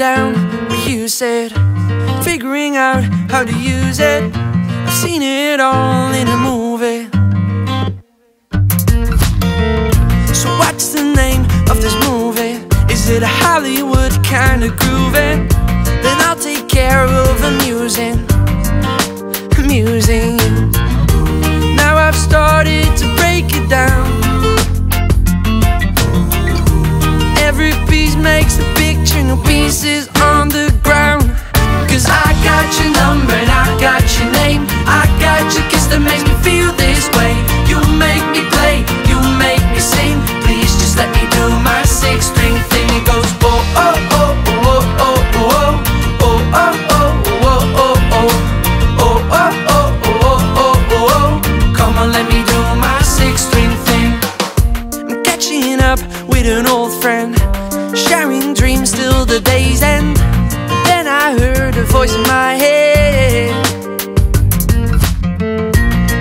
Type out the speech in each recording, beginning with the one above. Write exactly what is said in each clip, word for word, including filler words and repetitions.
down what you said, figuring out how to use it. I've seen it all in a movie. So what's the name of this movie? Is it a Hollywood kind of groovy? Then I'll take care of amusing, amusing you. Now I've started to break it down. Every piece makes a picture, no pieces on the ground. Cause I got your number and I got your name, I got your kiss that makes me feel this way. You make me play, you make me sing. Please just let me do my six-string thing. It goes oh oh oh oh oh oh oh oh oh oh oh oh oh oh an old friend, sharing dreams till the day's end. Then I heard a voice in my head.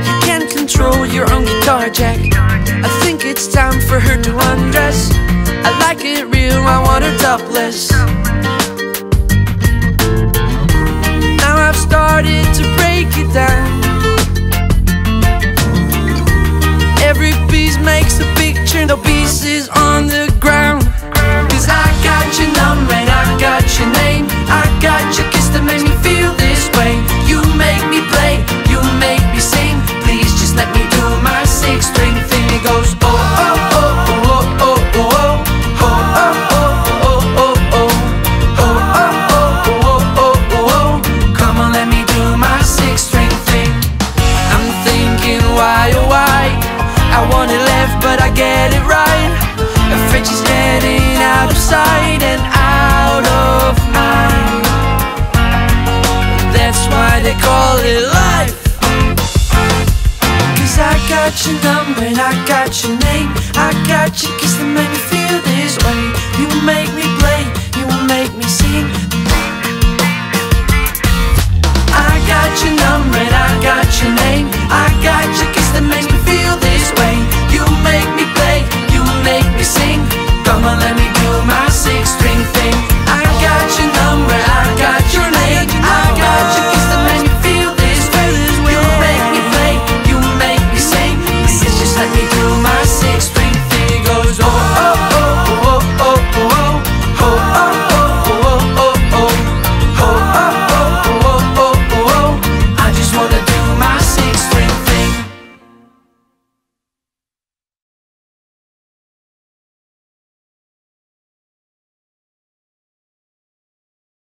You can't control your own guitar, Jack. I think it's time for her to undress. I like it real, I want her topless. Now I've started to break it down. Every piece makes a picture, no pieces on the ground. Cause I got your number and I got your name, I got your kiss that makes me feel this way. You make me play, you make me sing. Please just let me do my six-string thing. It goes oh oh oh oh oh oh oh oh oh oh oh oh oh oh oh oh oh. Come on, let me do my six-string thing. I'm thinking why oh why I want it left, but I get it right. Afraid she's getting out of sight and out of mind. That's why they call it life. Cause I got your number and I got your name, I got your kiss that made me feel this way. You